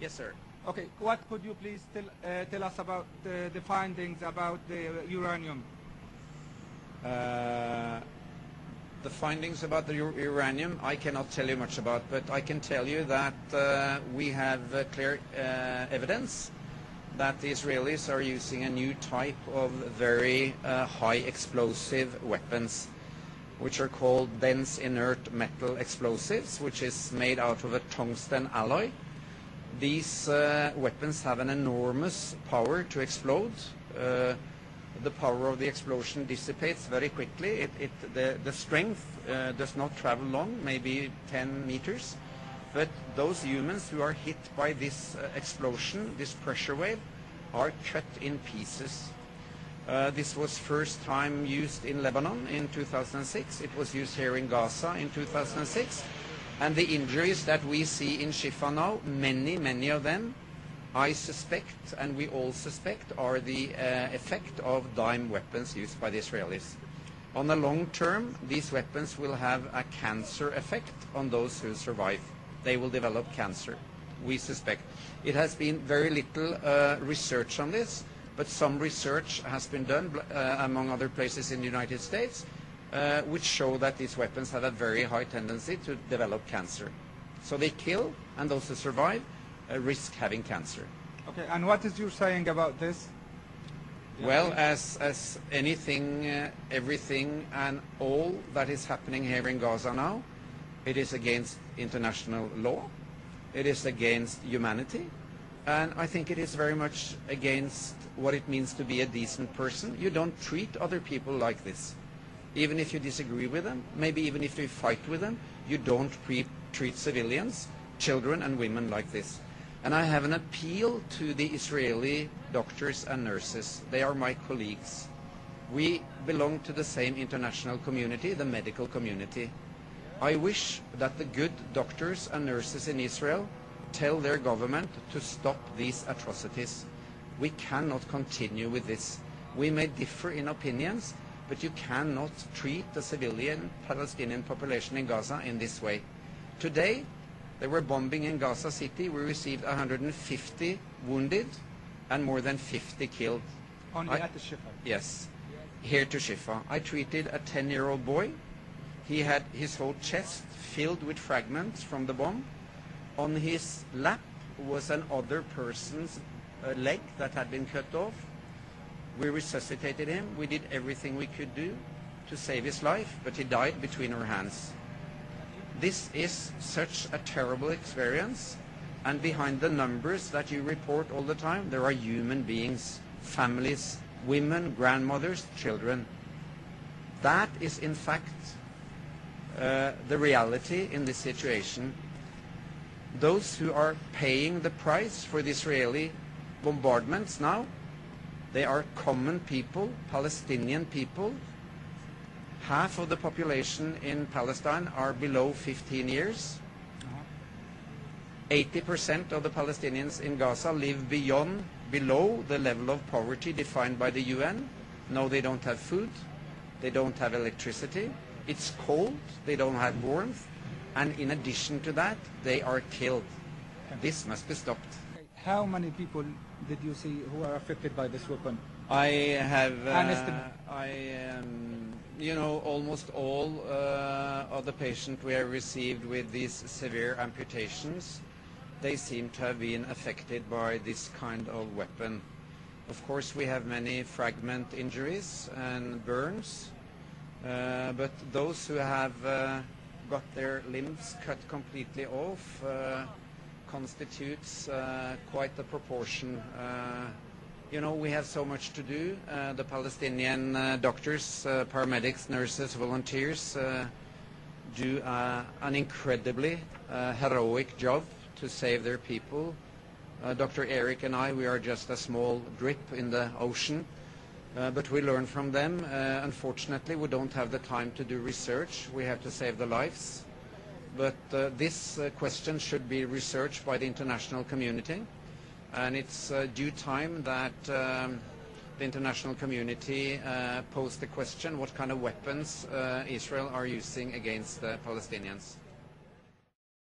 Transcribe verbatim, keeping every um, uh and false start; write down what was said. Yes, sir. Okay, what could you please tell, uh, tell us about uh, the findings about the uranium? Uh, the findings about the ur uranium, I cannot tell you much about, but I can tell you that uh, we have uh, clear uh, evidence that the Israelis are using a new type of very uh, high explosive weapons, which are called dense inert metal explosives, which is made out of a tungsten alloy. These uh, weapons have an enormous power to explode. Uh, the power of the explosion dissipates very quickly. It, it, the, the strength uh, does not travel long, maybe ten meters. But those humans who are hit by this uh, explosion, this pressure wave, are cut in pieces. Uh, this was first time used in Lebanon in two thousand six. It was used here in Gaza in two thousand six. And the injuries that we see in Shifa now, many, many of them, I suspect, and we all suspect, are the uh, effect of dime weapons used by the Israelis. On the long term, these weapons will have a cancer effect on those who survive. They will develop cancer, we suspect. It has been very little uh, research on this, but some research has been done, uh, among other places in the United States, Uh, which show that these weapons have a very high tendency to develop cancer. So they kill, and those who survive uh, risk having cancer. Okay, and what is you saying about this? Yeah. Well, as, as anything, uh, everything, and all that is happening here in Gaza now, it is against international law, it is against humanity, and I think it is very much against what it means to be a decent person. You don't treat other people like this. Even if you disagree with them, maybe even if you fight with them, you don't pre treat civilians, children and women like this. And I have an appeal to the Israeli doctors and nurses. They are my colleagues. We belong to the same international community, the medical community. I wish that the good doctors and nurses in Israel tell their government to stop these atrocities. We cannot continue with this. We may differ in opinions, but you cannot treat the civilian Palestinian population in Gaza in this way. Today, there were bombing in Gaza City. We received one hundred fifty wounded and more than fifty killed. Only I, at the Shifa? Yes, here to Shifa. I treated a ten-year-old boy. He had his whole chest filled with fragments from the bomb. On his lap was another person's uh, leg that had been cut off. We resuscitated him. We did everything we could do to save his life, but he died between our hands. This is such a terrible experience, and behind the numbers that you report all the time, there are human beings, families, women, grandmothers, children. That is, in fact, uh, the reality in this situation. Those who are paying the price for the Israeli bombardments now, they are common people, Palestinian people. Half of the population in Palestine are below fifteen years. eighty percent of the Palestinians in Gaza live beyond, below the level of poverty defined by the U N. No, they don't have food. They don't have electricity. It's cold. They don't have warmth. And in addition to that, they are killed. This must be stopped. How many people did you see who are affected by this weapon? I have, uh, I, um, you know, almost all uh, of the patients we have received with these severe amputations, they seem to have been affected by this kind of weapon. Of course, we have many fragment injuries and burns, uh, but those who have uh, got their limbs cut completely off, uh, constitutes uh, quite the proportion. Uh, you know, we have so much to do. Uh, the Palestinian uh, doctors, uh, paramedics, nurses, volunteers uh, do uh, an incredibly uh, heroic job to save their people. Uh, Doctor Eric and I, we are just a small drip in the ocean, uh, but we learn from them. Uh, unfortunately, we don't have the time to do research. We have to save the lives. But uh, this uh, question should be researched by the international community, and it's uh, due time that um, the international community uh, pose the question what kind of weapons uh, Israel are using against the Palestinians.